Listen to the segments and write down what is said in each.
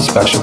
special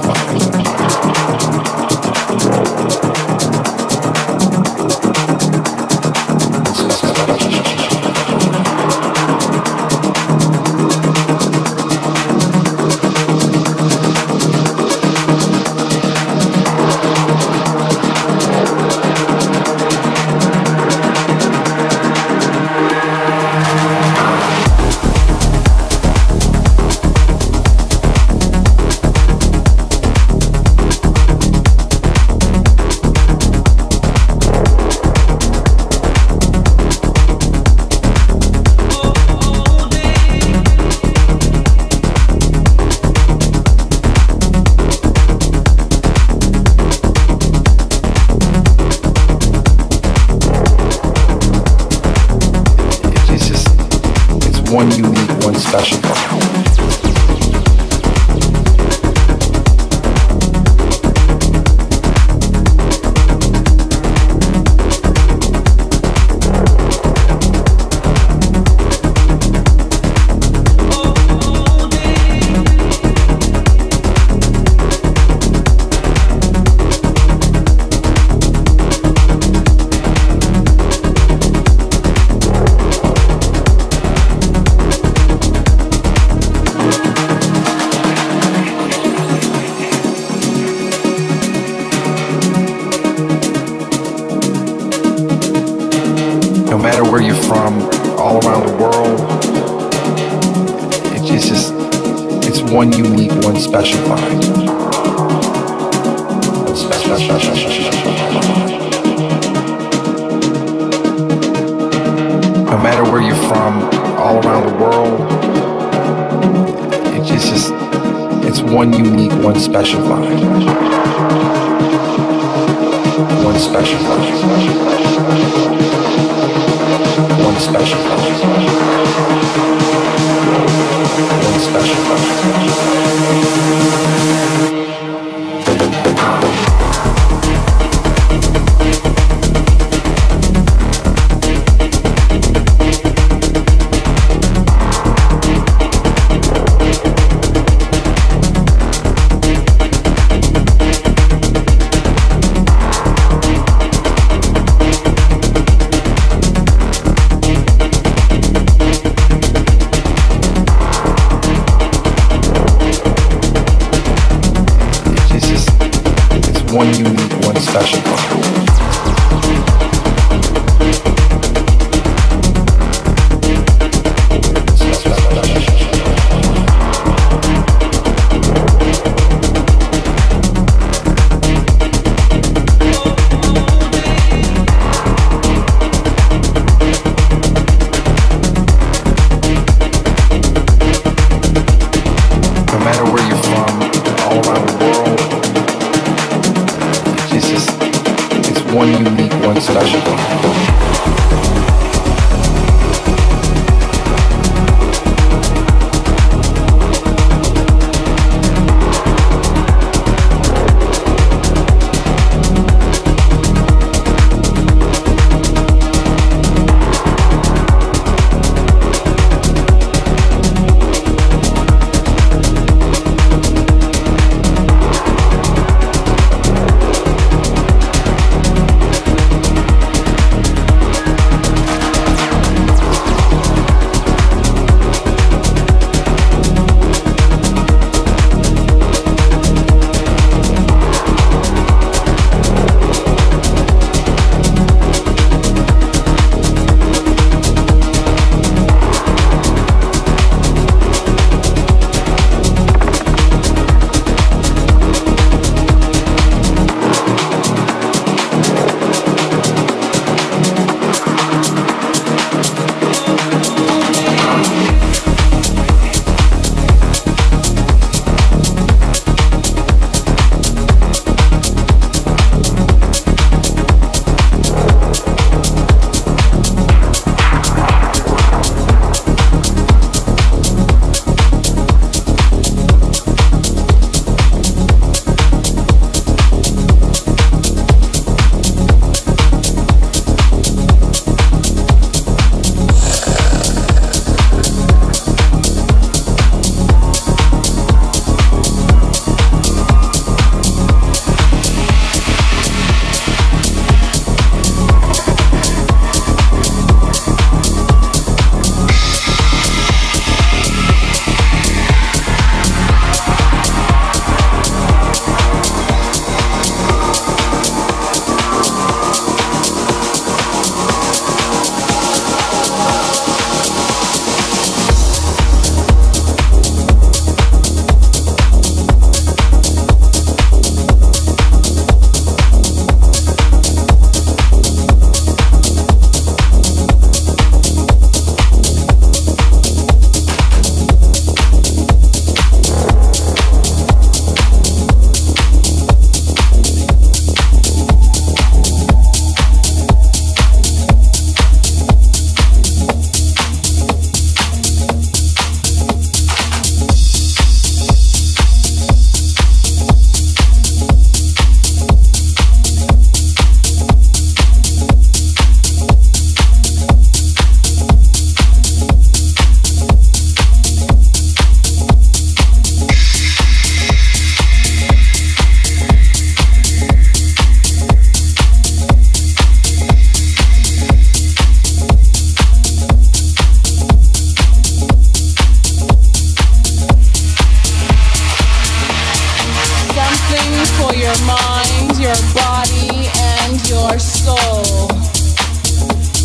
for your mind, your body, and your soul.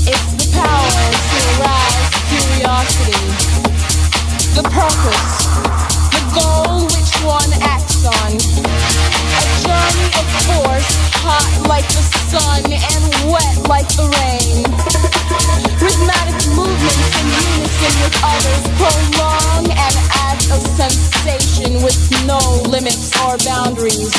It's the power to arouse curiosity, the purpose, the goal which one acts on. A journey of force, hot like the sun and wet like the rain. Rhythmic movements in unison with others prolong an act of sensation with no limits or boundaries.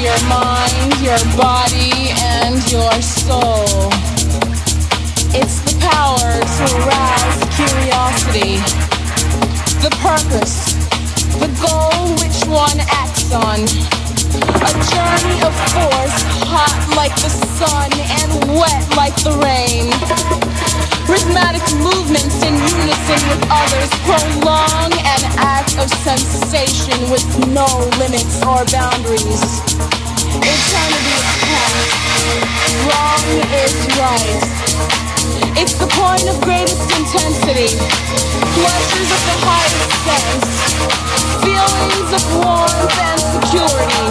Your mind, your body, and your soul. It's the power to arouse curiosity, the purpose, the goal which one acts on. A journey of force, hot like the sun and wet like the rain. Rhythmic movements in unison with others prolong an act of sensation with no limits or boundaries. Eternity is past, wrong is right. It's the point of greatest intensity, pleasures of the highest sense, feelings of warmth and security,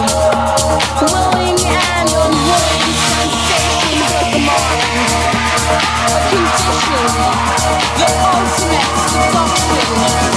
willing and unwilling sensations of the mind, a condition, the ultimate function.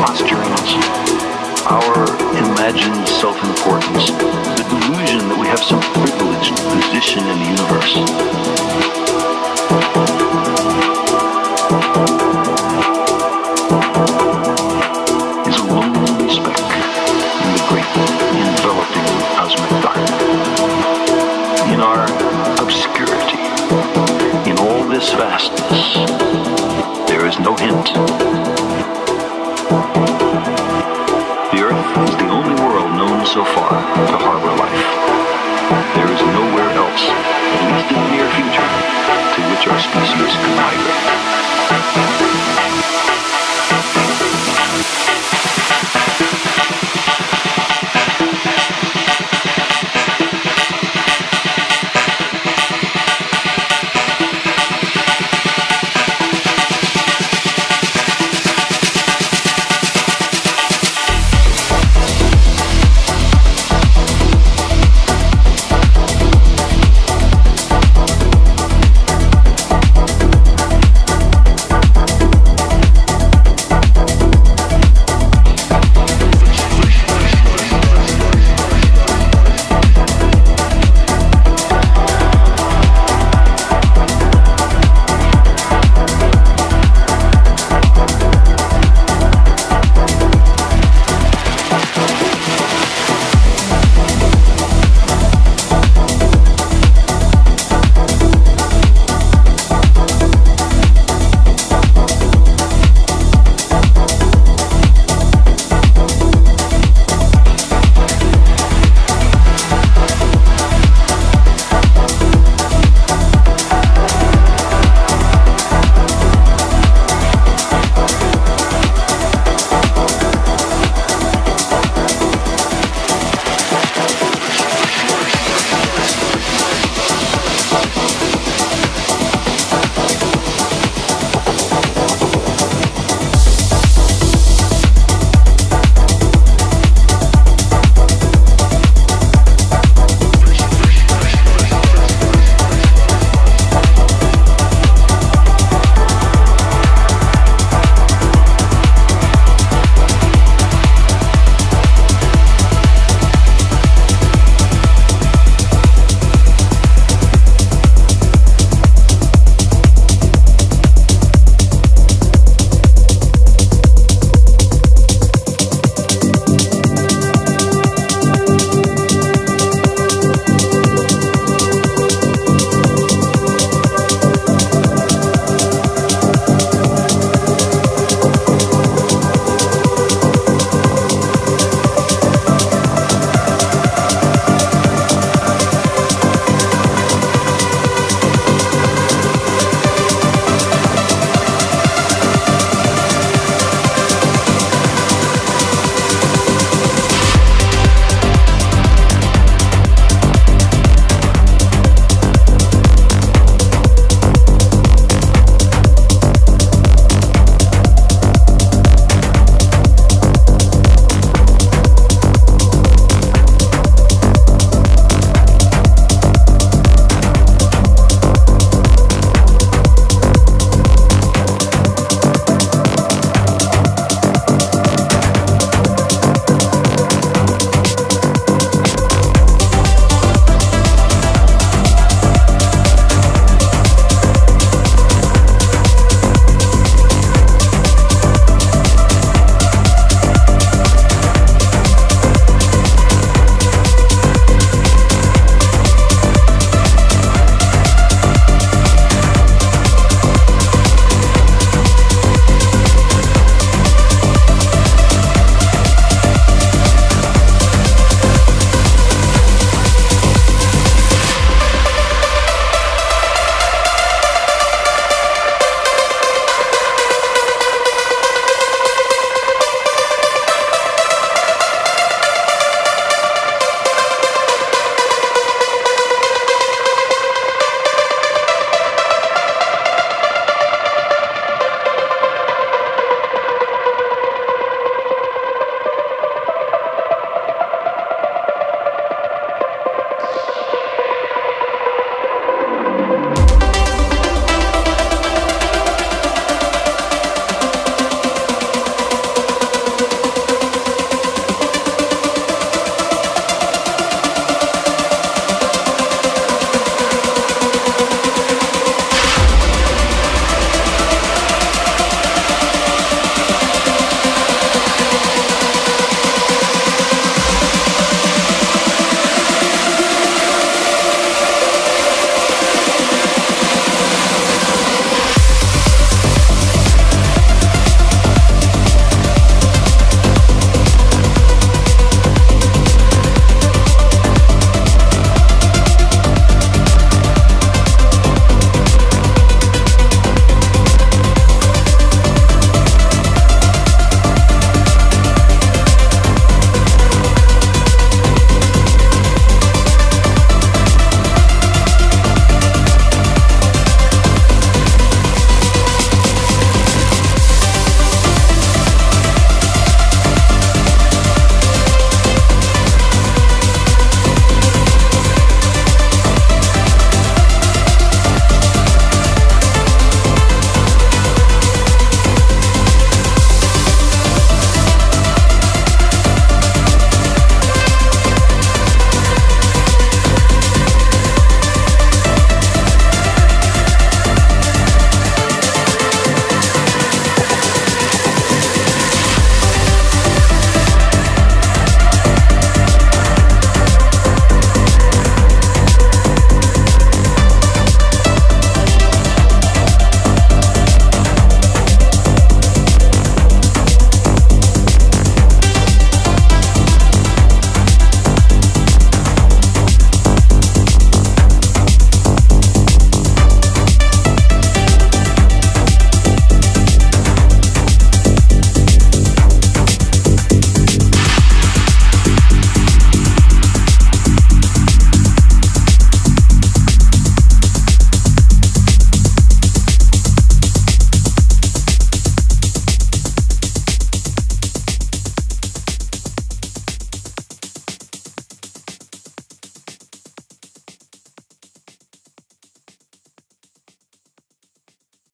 posturings, our imagined self-importance, the delusion that we have some privileged position in the universe. Is a lonely speck in the great enveloping cosmic dark. In our obscurity, in all this vastness, there is no hint. The Earth is the only world known so far to heart.